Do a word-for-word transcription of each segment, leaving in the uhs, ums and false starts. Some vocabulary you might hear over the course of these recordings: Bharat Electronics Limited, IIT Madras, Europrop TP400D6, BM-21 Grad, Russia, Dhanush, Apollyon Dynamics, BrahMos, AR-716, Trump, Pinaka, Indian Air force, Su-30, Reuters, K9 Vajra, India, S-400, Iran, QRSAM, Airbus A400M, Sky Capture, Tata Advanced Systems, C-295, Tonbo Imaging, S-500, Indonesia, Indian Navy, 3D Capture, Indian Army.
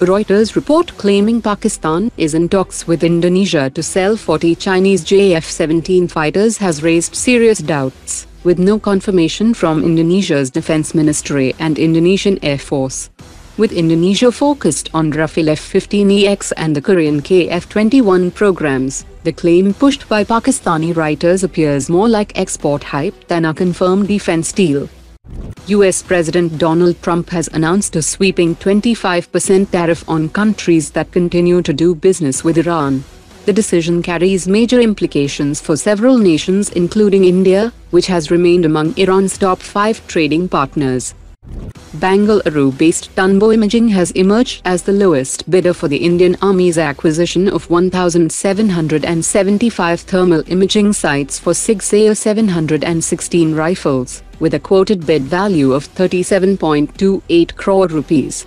Reuters report claiming Pakistan is in talks with Indonesia to sell forty Chinese J F seventeen fighters has raised serious doubts, with no confirmation from Indonesia's Defense Ministry and Indonesian Air Force. With Indonesia focused on Rafale F fifteen E X and the Korean K F twenty-one programs, the claim pushed by Pakistani writers appears more like export hype than a confirmed defense deal. U S President Donald Trump has announced a sweeping twenty-five percent tariff on countries that continue to do business with Iran. The decision carries major implications for several nations including India, which has remained among Iran's top five trading partners. Bengaluru-based Tonbo Imaging has emerged as the lowest bidder for the Indian Army's acquisition of one thousand seven hundred seventy-five thermal imaging sites for six A R seven sixteen rifles, with a quoted bid value of thirty-seven point two eight crore rupees.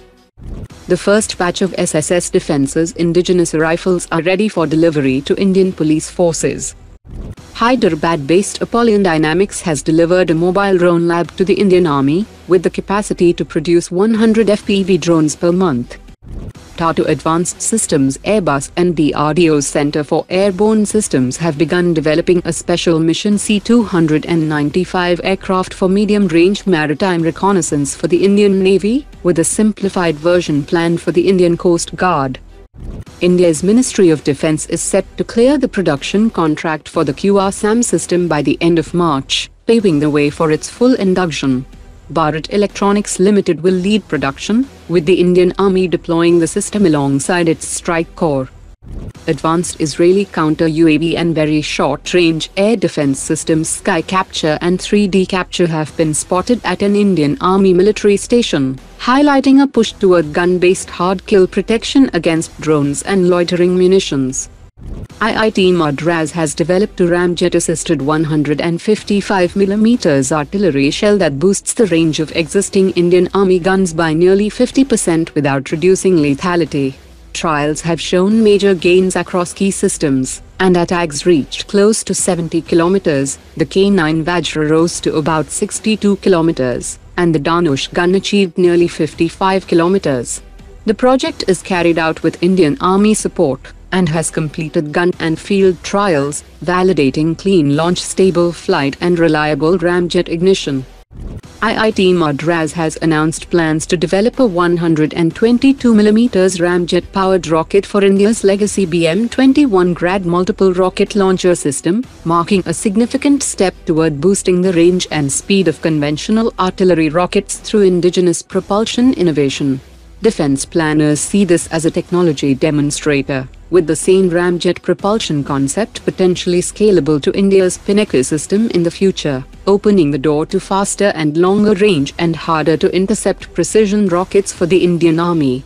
The first batch of S S S Defence's indigenous rifles are ready for delivery to Indian police forces. Hyderabad-based Apollyon Dynamics has delivered a mobile drone lab to the Indian Army, with the capacity to produce one hundred F P V drones per month. Tata Advanced Systems, Airbus and D R D O's Center for Airborne Systems have begun developing a special mission C two ninety-five aircraft for medium-range maritime reconnaissance for the Indian Navy, with a simplified version planned for the Indian Coast Guard. India's Ministry of Defence is set to clear the production contract for the Q R SAM system by the end of March, paving the way for its full induction. Bharat Electronics Limited will lead production, with the Indian Army deploying the system alongside its strike corps. Advanced Israeli counter U A V and very short-range air defence systems Sky Capture and three D Capture have been spotted at an Indian Army military station, highlighting a push toward gun-based hard-kill protection against drones and loitering munitions. I I T Madras has developed a ramjet-assisted one hundred fifty-five millimeter artillery shell that boosts the range of existing Indian Army guns by nearly fifty percent without reducing lethality. Trials have shown major gains across key systems, and attacks reached close to seventy kilometers, the K nine Vajra rose to about sixty-two kilometers, and the Dhanush gun achieved nearly fifty-five kilometers. The project is carried out with Indian Army support, and has completed gun and field trials, validating clean launch, stable flight and reliable ramjet ignition. I I T Madras has announced plans to develop a one hundred twenty-two millimeter ramjet-powered rocket for India's legacy B M twenty-one Grad multiple rocket launcher system, marking a significant step toward boosting the range and speed of conventional artillery rockets through indigenous propulsion innovation. Defense planners see this as a technology demonstrator, with the same ramjet propulsion concept potentially scalable to India's Pinaka system in the future, opening the door to faster and longer range and harder to intercept precision rockets for the Indian Army.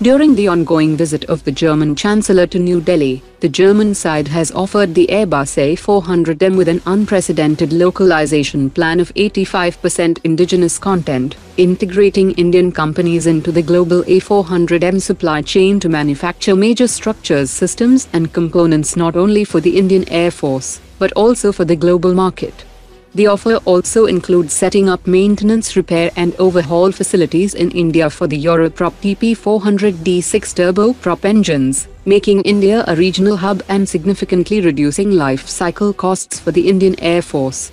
During the ongoing visit of the German Chancellor to New Delhi, the German side has offered the Airbus A four hundred M with an unprecedented localization plan of eighty-five percent indigenous content, integrating Indian companies into the global A four hundred M supply chain to manufacture major structures, systems and components not only for the Indian Air Force, but also for the global market. The offer also includes setting up maintenance, repair and overhaul facilities in India for the Europrop T P four hundred D six turboprop engines, making India a regional hub and significantly reducing life cycle costs for the Indian Air Force.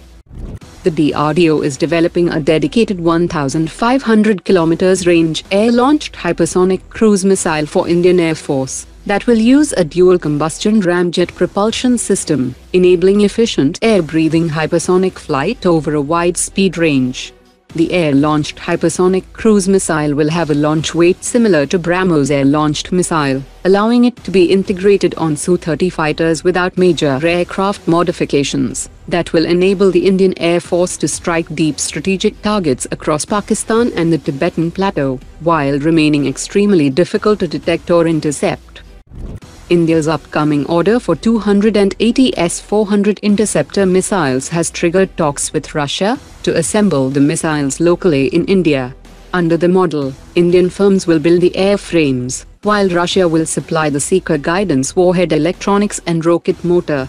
The D R D O is developing a dedicated one thousand five hundred kilometer range air-launched hypersonic cruise missile for Indian Air Force, that will use a dual-combustion ramjet propulsion system, enabling efficient air-breathing hypersonic flight over a wide-speed range. The air-launched hypersonic cruise missile will have a launch weight similar to BrahMos air-launched missile, allowing it to be integrated on S U thirty fighters without major aircraft modifications, that will enable the Indian Air Force to strike deep strategic targets across Pakistan and the Tibetan Plateau, while remaining extremely difficult to detect or intercept. India's upcoming order for two hundred eighty S four hundred interceptor missiles has triggered talks with Russia to assemble the missiles locally in India. Under the model, Indian firms will build the airframes, while Russia will supply the seeker guidance, warhead electronics and rocket motor.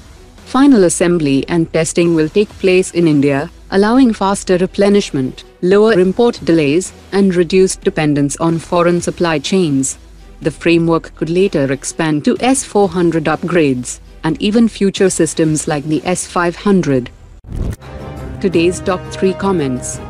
Final assembly and testing will take place in India, allowing faster replenishment. lower import delays, and reduced dependence on foreign supply chains. The framework could later expand to S four hundred upgrades, and even future systems like the S five hundred. Today's top three comments.